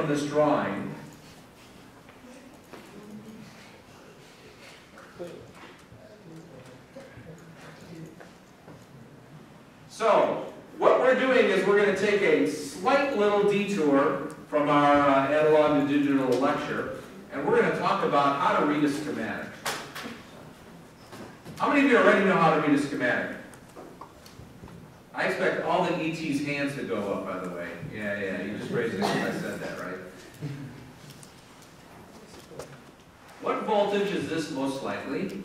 from this drawing. So what we're doing is we're going to take a slight little detour from our analog to digital lecture, and we're going to talk about how to read a schematic. How many of you already know how to read a schematic? I expect all the ET's hands to go up, by the way. Yeah, yeah, you just raised it when I said that, right? What voltage is this most likely?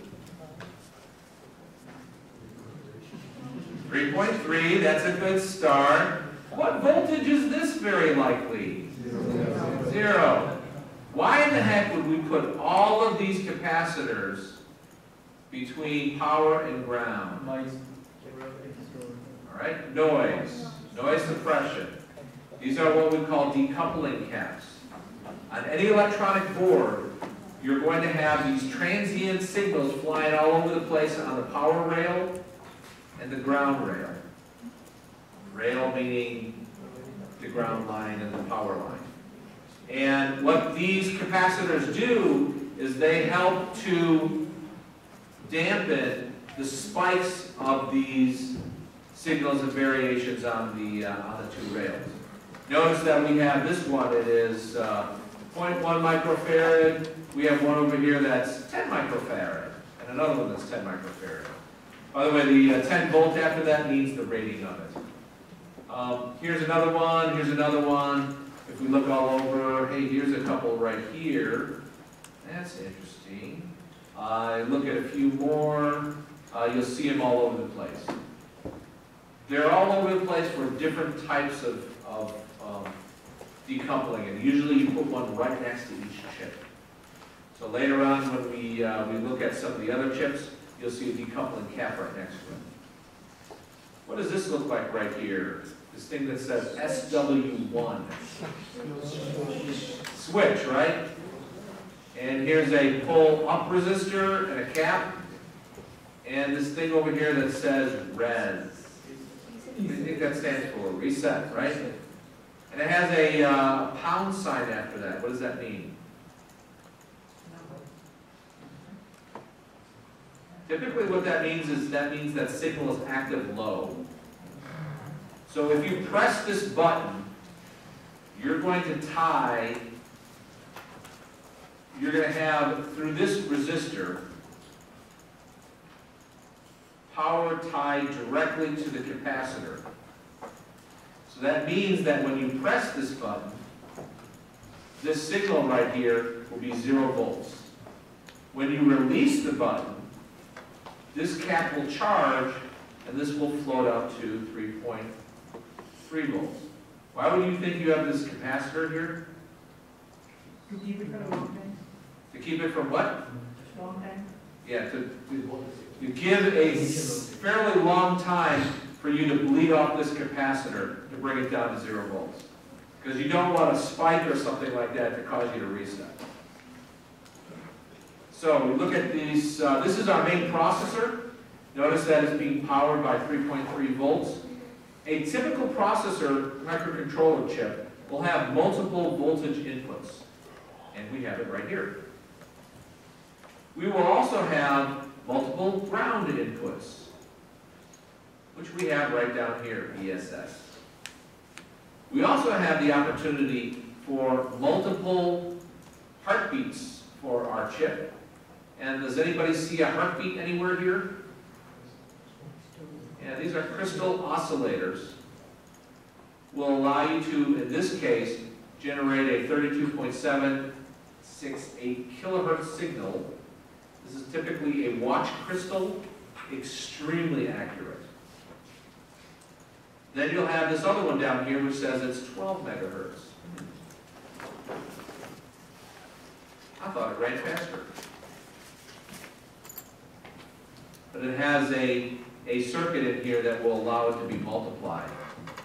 3.3, that's a good start. What voltage is this very likely? Zero. Why in the heck would we put all of these capacitors between power and ground? All right, noise, noise suppression. These are what we call decoupling caps. On any electronic board, you're going to have these transient signals flying all over the place on the power rail and the ground rail. Rail meaning the ground line and the power line. And what these capacitors do is they help to dampen the spikes of these signals and variations on the two rails. Notice that we have this one, it is 0.1 microfarad. We have one over here that's 10 microfarad, and another one that's 10 microfarad. By the way, the 10 volt after that means the rating of it. Here's another one, here's another one. If we look all over, hey, here's a couple right here. That's interesting. Look at a few more. You'll see them all over the place. They're all over the place for different types of decoupling, and usually you put one right next to each chip. So later on when we look at some of the other chips, you'll see a decoupling cap right next to it. What does this look like right here? This thing that says SW1. Switch, right? And here's a pull-up resistor and a cap. And this thing over here that says res. I think that stands for reset, right? And it has a pound sign after that. What does that mean? Typically what that means is that means that signal is active low. So if you press this button, you're going to tie, you're going to have, through this resistor, power tied directly to the capacitor. So that means that when you press this button, this signal right here will be 0 volts. When you release the button, this cap will charge, and this will float up to 3.3 volts. Why would you think you have this capacitor here? To keep it from a long time. To keep it from what? Long time. Yeah, to give a fairly long time for you to bleed off this capacitor to bring it down to 0 volts. Because you don't want a spike or something like that to cause you to reset. So we look at these, this is our main processor. Notice that it's being powered by 3.3 volts. A typical processor microcontroller chip will have multiple voltage inputs, and we have it right here. We will also have multiple ground inputs, which we have right down here, ESS. We also have the opportunity for multiple heartbeats for our chip. And does anybody see a heartbeat anywhere here? Yeah, these are crystal oscillators. Will allow you to, in this case, generate a 32.768 kilohertz signal. This is typically a watch crystal, extremely accurate. Then you'll have this other one down here which says it's 12 megahertz. I thought it ran faster. But it has a circuit in here that will allow it to be multiplied,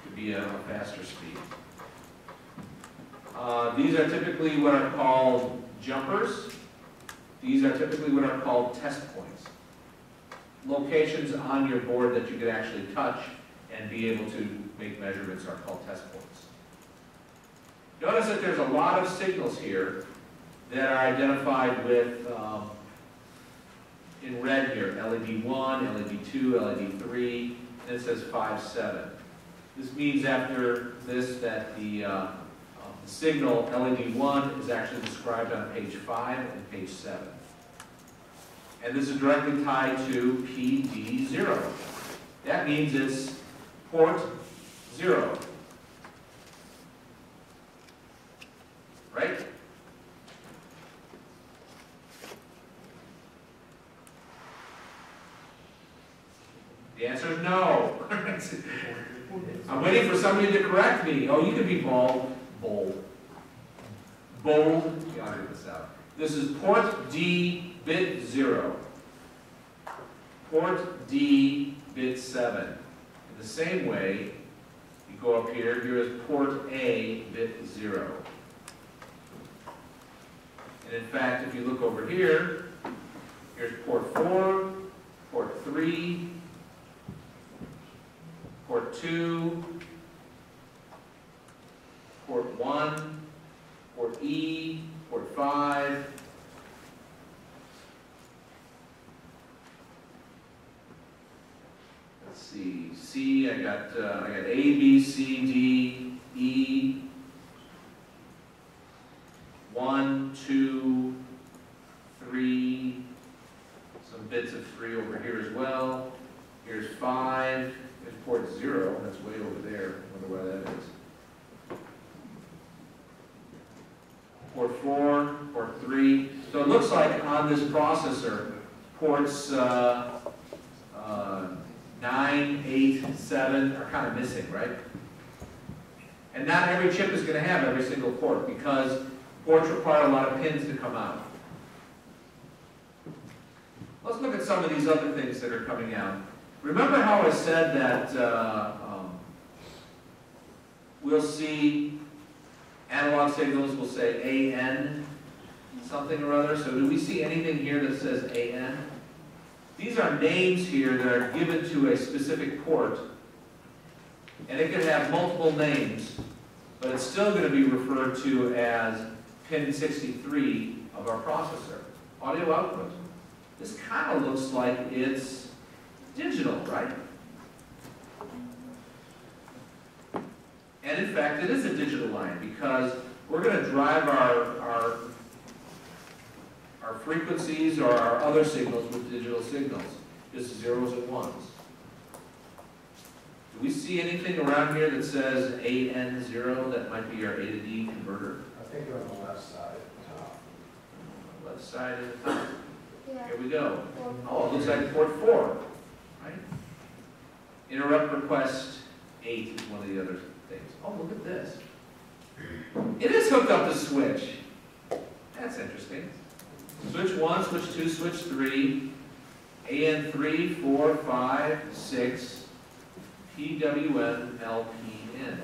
to be a faster speed. These are typically what are called jumpers. These are typically what are called test points. Locations on your board that you could actually touch and be able to make measurements are called test points. Notice that there's a lot of signals here that are identified with, in red here, LED 1, LED 2, LED 3, and it says 5, 7. This means after this that the signal LED 1 is actually described on page 5 and page 7. And this is directly tied to PD0. That means it's port 0. Right? The answer is no. I'm waiting for somebody to correct me. Oh, you could be bold. Bold. Bold. You gotta get this out. This is port D bit 0. Port D bit 7. In the same way, you go up here. Here is port A bit 0. And in fact, if you look over here, here's port 4, port 3, port 2, port 1, port E, port 5. Let's see, C, I got A, B, C, D, E. 1, 2, 3, some bits of 3 over here as well. Here's 5, there's port 0, that's way over there, I wonder why that is. Port 4, port 3, so it looks like on this processor, ports 9, 8, 7 are kind of missing, right? And not every chip is going to have every single port because ports require a lot of pins to come out. Let's look at some of these other things that are coming out. Remember how I said that we'll see analog signals will say AN something or other. So do we see anything here that says AN? These are names here that are given to a specific port. And it can have multiple names, but it's still going to be referred to as pin 63 of our processor. Audio output. This kind of looks like it's digital, right? And in fact, it is a digital line because we're going to drive our frequencies or our other signals with digital signals, just zeros and ones. Do we see anything around here that says AN0? That might be our A to D converter. I think on the left side at the top. Left side at the top. Yeah. Here we go. Oh, it looks like port 4. Right? Interrupt request 8 is one of the other things. Oh, look at this. It is hooked up to switch. That's interesting. Switch 1, switch 2, switch 3. AN3, 4, 5, 6. PWM LPN.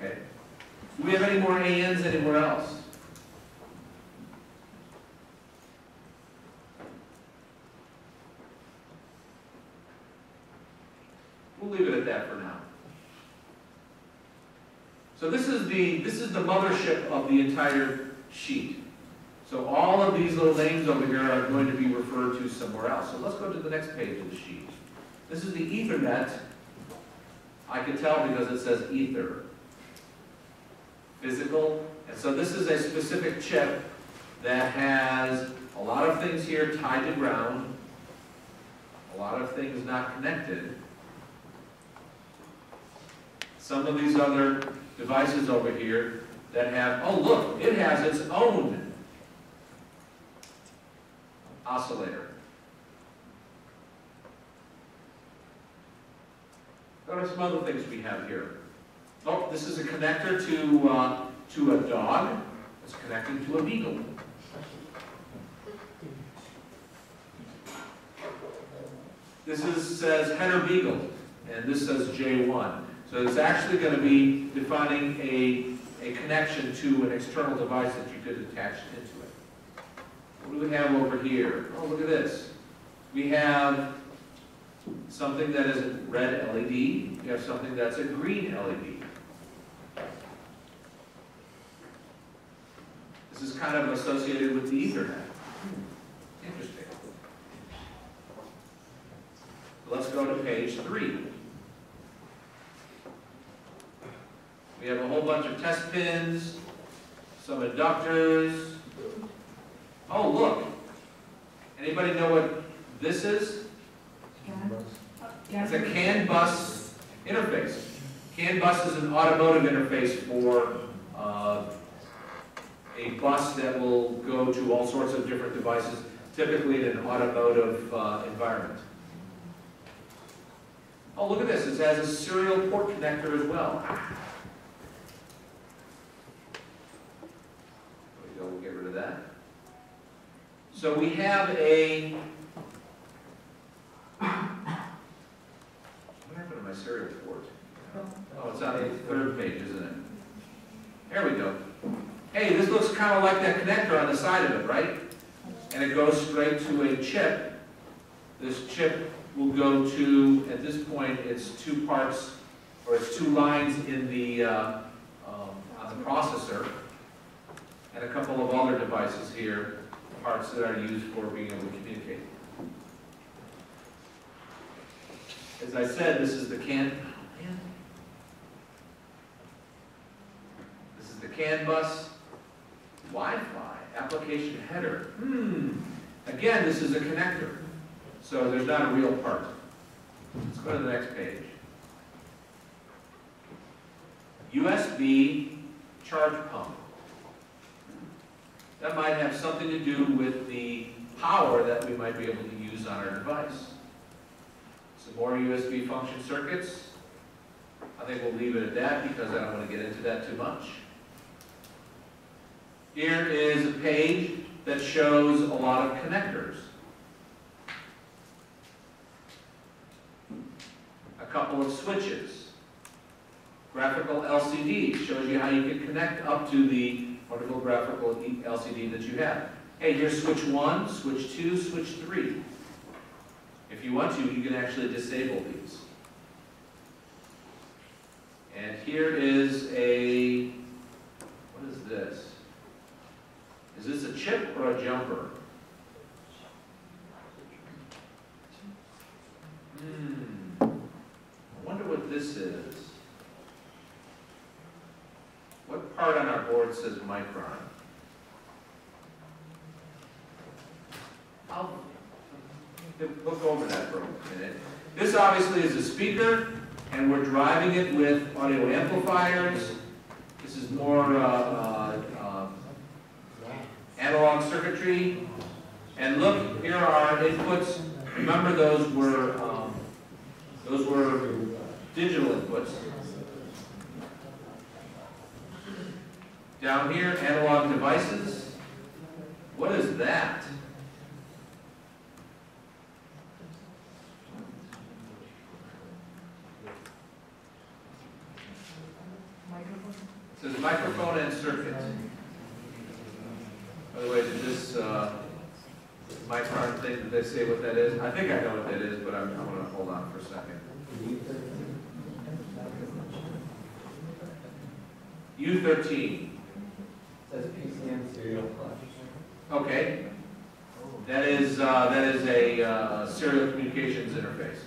Okay. Do we have any more ANs anywhere else? We'll leave it at that for now. So this is the mothership of the entire sheet. So all of these little names over here are going to be referred to somewhere else. So let's go to the next page of the sheet. This is the Ethernet. I can tell because it says ether. Physical. And so this is a specific chip that has a lot of things here tied to ground, a lot of things not connected. Some of these other devices over here that have, oh look, it has its own oscillator. What are some other things we have here? Oh, this is a connector to a dog. It's connected to a beagle. This says header beagle, and this says J1. So it's actually going to be defining a connection to an external device that you could attach into it. What do we have over here? Oh, look at this. We have something that is a red LED, you have something that's a green LED. kind of associated with the Ethernet. Interesting. Let's go to page 3. We have a whole bunch of test pins, some inductors. Oh, look. Anybody know what this is? It's a CAN bus interface. CAN bus is an automotive interface for a bus that will go to all sorts of different devices, typically in an automotive environment. Oh, look at this. It has a serial port connector as well. We'll get rid of that. So we have a... What happened to my serial port? Oh, it's on the 3rd page, isn't it? There we go. Hey, this looks kind of like that connector on the side of it, right? And it goes straight to a chip. This chip will go to, at this point, it's two parts, or it's two lines in the, on the processor, and a couple of other devices here, parts that are used for being able to communicate. As I said, this is the CAN. The CAN bus, Wi-Fi, application header. Again, this is a connector, so there's not a real part. Let's go to the next page. USB charge pump. That might have something to do with the power that we might be able to use on our device. Some more USB function circuits. I think we'll leave it at that because I don't want to get into that too much. Here is a page that shows a lot of connectors. A couple of switches. Graphical LCD shows you how you can connect up to the wonderful graphical LCD that you have. Hey, here's switch 1, switch 2, switch 3. If you want to, you can actually disable these. And here is a, what is this? Is this a chip or a jumper? I wonder what this is. What part on our board says micron? I'll look over that for a minute. This obviously is a speaker, and we're driving it with audio amplifiers. This is more analog circuitry, and look, here are inputs. Remember, those were digital inputs. Down here, analog devices. What is that? It says microphone and circuit. By the way, did this micron thing, did they say what that is? I think I know what that is, but I'm going to hold on for a second. U13. It says PCM serial flash. Okay. That is a serial communications interface.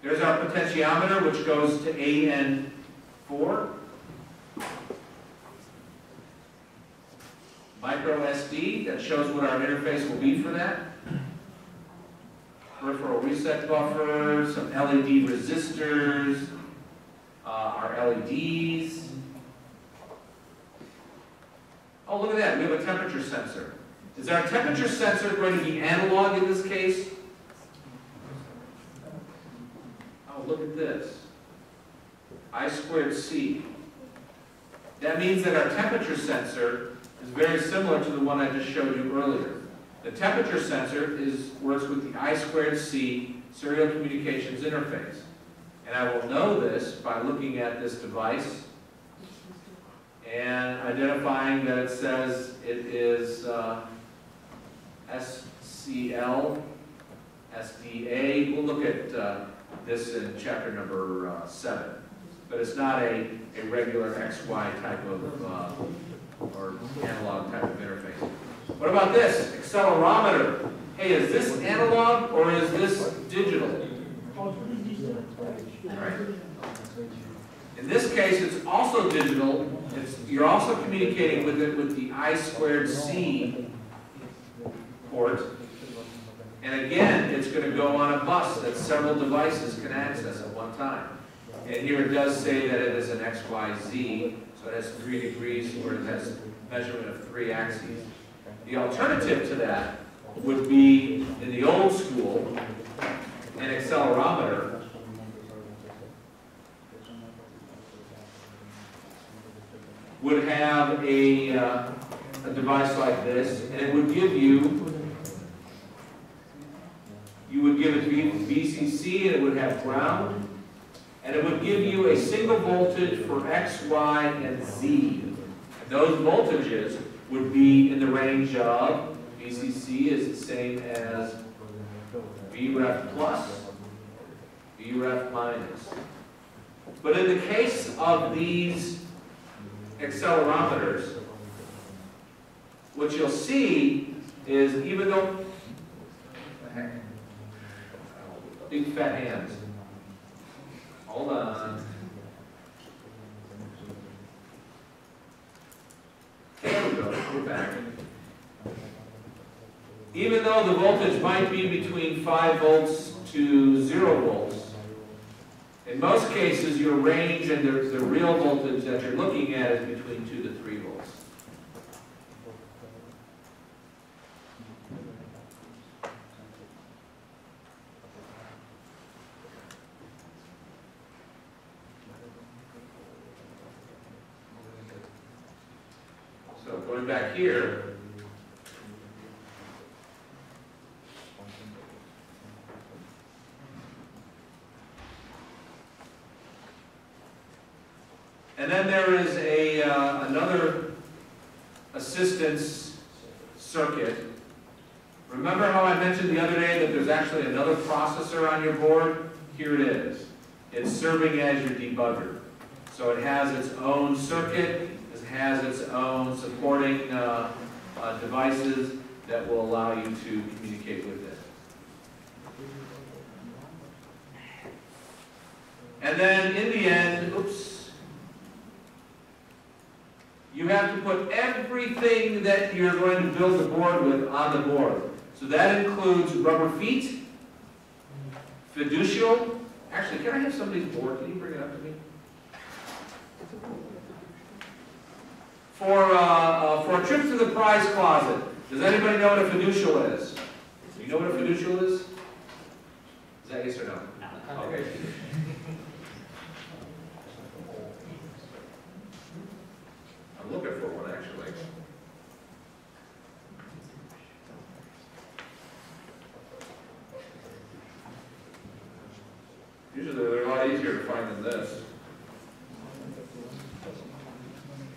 There's our potentiometer, which goes to AN4. Micro SD, that shows what our interface will be for that. Peripheral reset buffer, some LED resistors, our LEDs. Oh, look at that, we have a temperature sensor. Is our temperature sensor going to be analog in this case? Oh, look at this. I squared C. That means that our temperature sensor is very similar to the one I just showed you earlier. The temperature sensor works with the I squared C serial communications interface. And I will know this by looking at this device and identifying that it says it is SCL, SDA. We'll look at this in chapter number 7. But it's not a regular XY type of or analog type of interface. What about this? Accelerometer. Hey, is this analog or is this digital? All right. In this case, it's also digital. You're also communicating with it with the I squared C port. And again, it's going to go on a bus that several devices can access at one time. And here it does say that it is an XYZ, so it has 3 degrees, or it has a measurement of 3 axes. The alternative to that would be, in the old school, an accelerometer. Would have a device like this, and it would give you would give it VCC, and it would have ground, and it would give you a single voltage for X, Y, and Z. And those voltages would be in the range of, VCC is the same as Vref plus, Vref minus. But in the case of these accelerometers, what you'll see is, even though big fat hands, hold on, there we go, we're back. Even though the voltage might be between 5 volts to 0 volts, in most cases, your range and the real voltage that you're looking at is between 2 to 3 volts. So going back here, and then there is another assistance circuit. Remember how I mentioned the other day that there's actually another processor on your board? Here it is. It's serving as your debugger. So it has its own circuit. It has its own supporting devices that will allow you to communicate with it. And then in the end, oops. You have to put everything that you're going to build the board with on the board. So that includes rubber feet, fiducial. Actually, can I have somebody's board? Can you bring it up to me? For a trip to the prize closet, does anybody know what a fiducial is? Do you know what a fiducial is? Is that yes or no? No. Okay. I'm looking for one, actually. Usually they're a lot easier to find than this.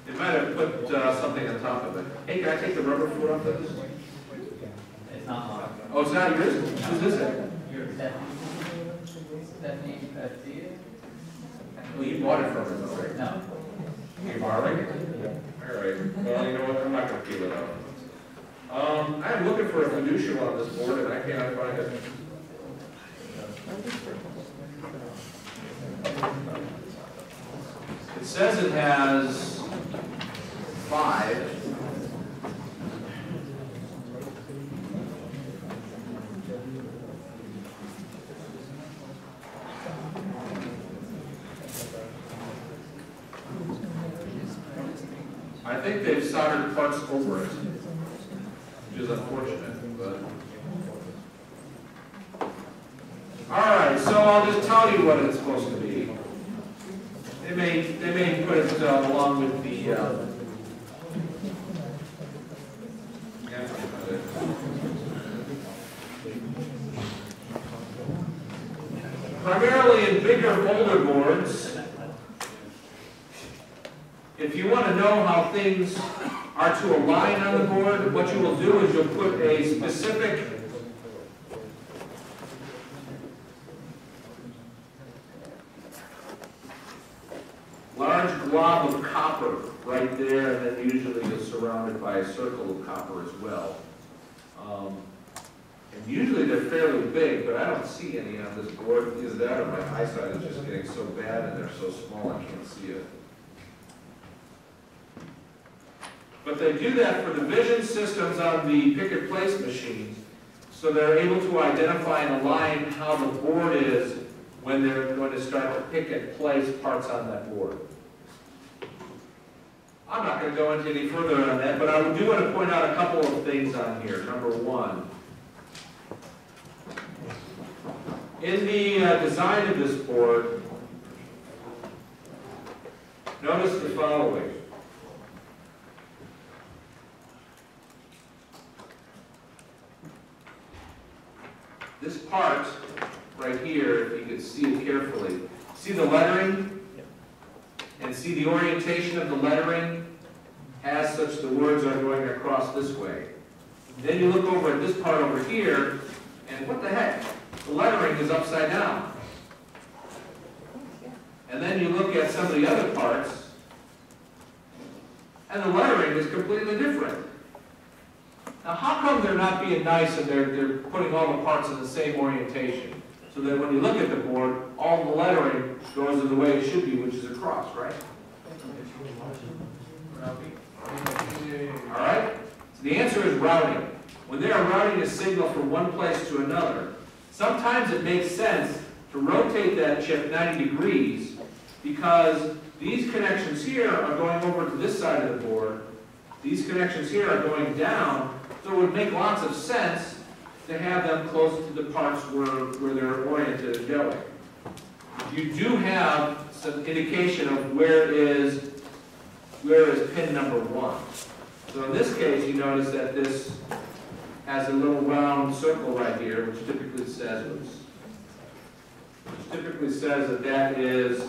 They might have put something on top of it. Hey, can I take the rubber foot off this? It's not mine. Oh, it's not yours? No. Who's this at? Yours. Stephanie Garcia. Well, you bought it from her, though, right? No. You're borrowing it? All right. Well, you know what? I'm not going to feel it out. I'm looking for a fiducial on this board, and I cannot find it. It says it has 5. I think they've soldered plugs over it, which is unfortunate, but. Alright, so I'll just tell you what it's supposed to be. They may put it along with the, yeah. Primarily in bigger, older boards, if you want to know how things are to align on the board, what you will do is you'll put a specific large glob of copper right there, and then usually it's surrounded by a circle of copper as well. And usually they're fairly big, but I don't see any on this board. Is that, or my eyesight is just getting so bad and they're so small I can't see it. But they do that for division systems on the picket place machines, so they're able to identify and align how the board is when they're going to start to pick and place parts on that board. I'm not going to go into any further on that, but I do want to point out a couple of things on here. Number one, in the design of this board, notice the following. This part right here, if you can see it carefully, see the lettering? And see the orientation of the lettering as such the words are going across this way. Then you look over at this part over here, and what the heck? The lettering is upside down. And then you look at some of the other parts, and the lettering is completely different. Now how come they're not being nice and they're putting all the parts in the same orientation? So that when you look at the board, all the lettering goes in the way it should be, which is across, right? All right? So the answer is routing. When they are routing a signal from one place to another, sometimes it makes sense to rotate that chip 90 degrees because these connections here are going over to this side of the board. These connections here are going down, so it would make lots of sense to have them close to the parts where they're oriented and going. You do have some indication of where is pin number one. So in this case, you notice that this has a little round circle right here, which typically says that that is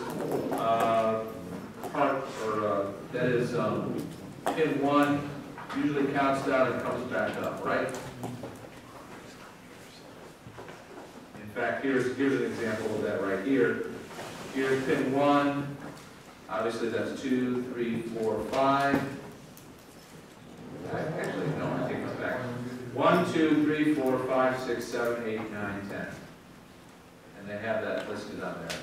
part or that is pin one. Usually counts down and comes back up, right? In fact, here's an example of that right here. Here's pin one. Obviously, that's 2, 3, 4, 5. Actually, no, I take it back. 1, 2, 3, 4, 5, 6, 7, 8, 9, 10. And they have that listed on there.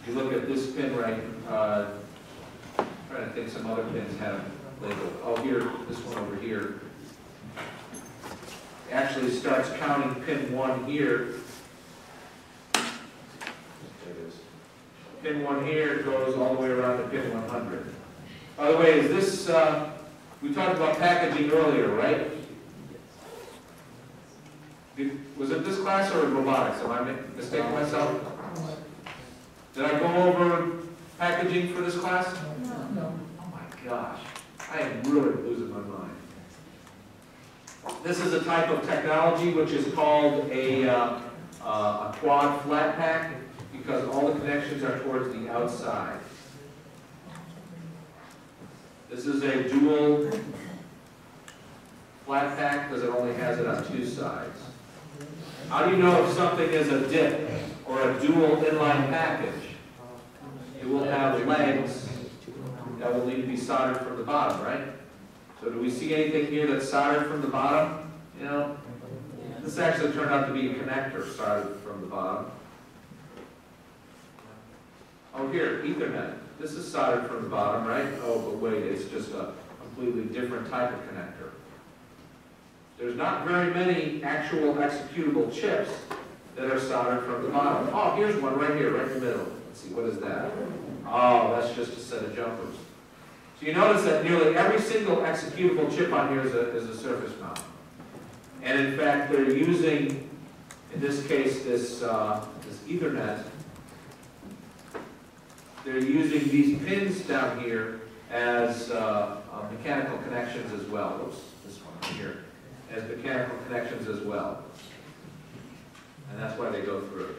If you look at this pin right, I'm trying to think some other pins have labeled. Oh, here, this one over here. Actually starts counting pin one here. Pin 1 here goes all the way around to pin 100. By the way, is this, we talked about packaging earlier, right? Was it this class or robotics? Am I mistaking myself? Did I go over packaging for this class? No. Oh my gosh, I am really losing my mind. This is a type of technology which is called a quad flat pack, because all the connections are towards the outside. This is a dual flat pack because it only has it on two sides. How do you know if something is a dip or a dual inline package? It will have legs that will need to be soldered from the bottom, right? So do we see anything here that's soldered from the bottom? You know, this actually turned out to be a connector soldered from the bottom. Oh, here, Ethernet. This is soldered from the bottom, right? Oh, but wait, it's just a completely different type of connector. There's not very many actual executable chips that are soldered from the bottom. Oh, here's one right here, right in the middle. Let's see, what is that? Oh, that's just a set of jumpers. So you notice that nearly every single executable chip on here is a surface mount. And in fact, they're using, in this case, this Ethernet. They're using these pins down here as mechanical connections as well. Oops, this one right here, as mechanical connections as well. And that's why they go through.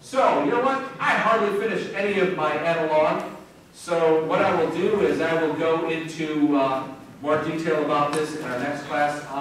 So, you know what? I hardly finished any of my analog. So what I will do is I will go into more detail about this in our next class.